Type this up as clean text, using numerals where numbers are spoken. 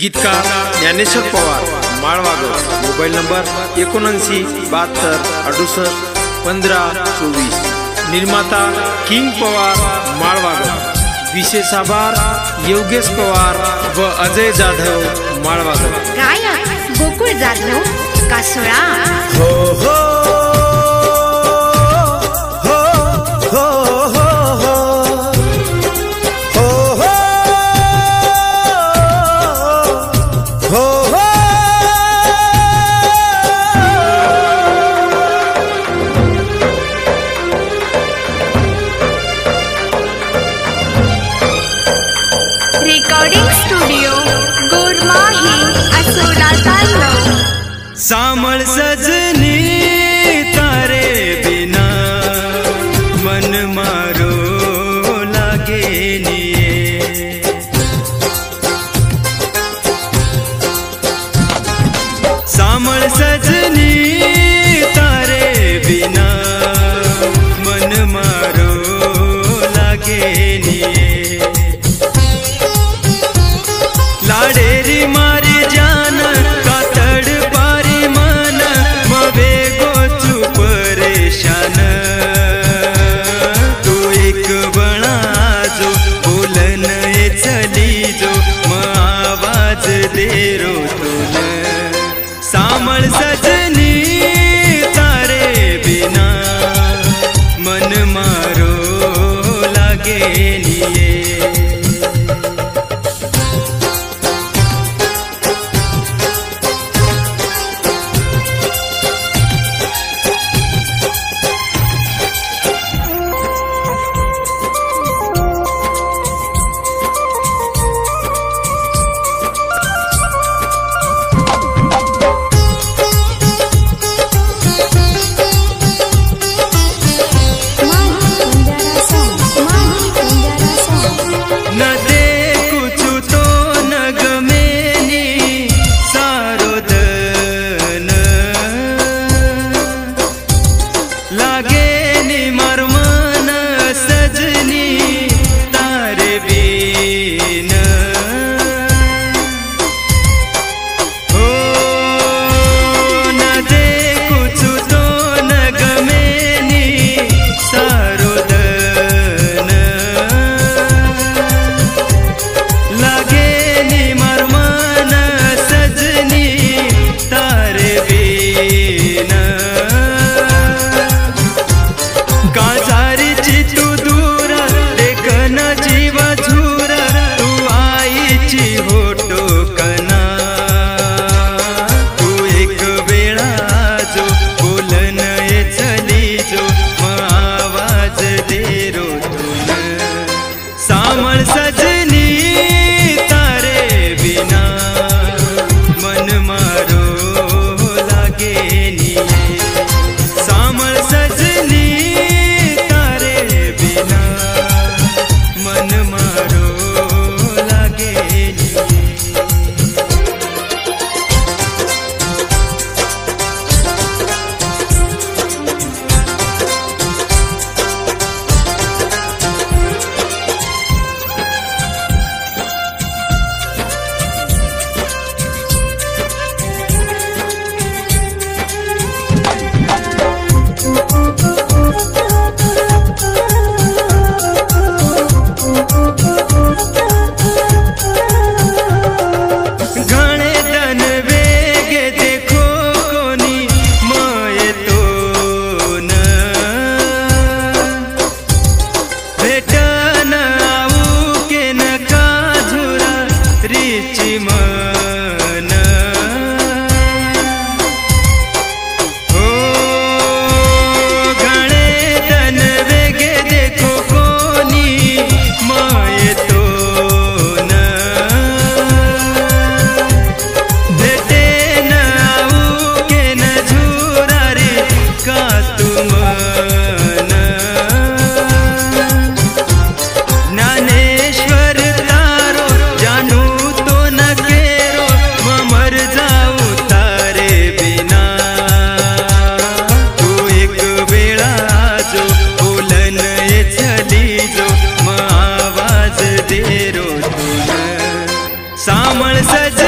गीतकार Dnyaneshwar Pawar Malwagad mobile number 7972681524। निर्माता king Pawar माळवागड। विशेष आभार योगेश पवार व अजय जाधव माळवागड। गायक गोकुळ जाधव कासोळा। हो हो सांबळ सजनी तारे बिना मन मारो लागे निये। सांबळ सजनी तारे बिना मन मारो लागे निये। लाडेरी मारी जान कातड सजनी तारे बिना मन मारो लागे निये। सांबळ सजनी।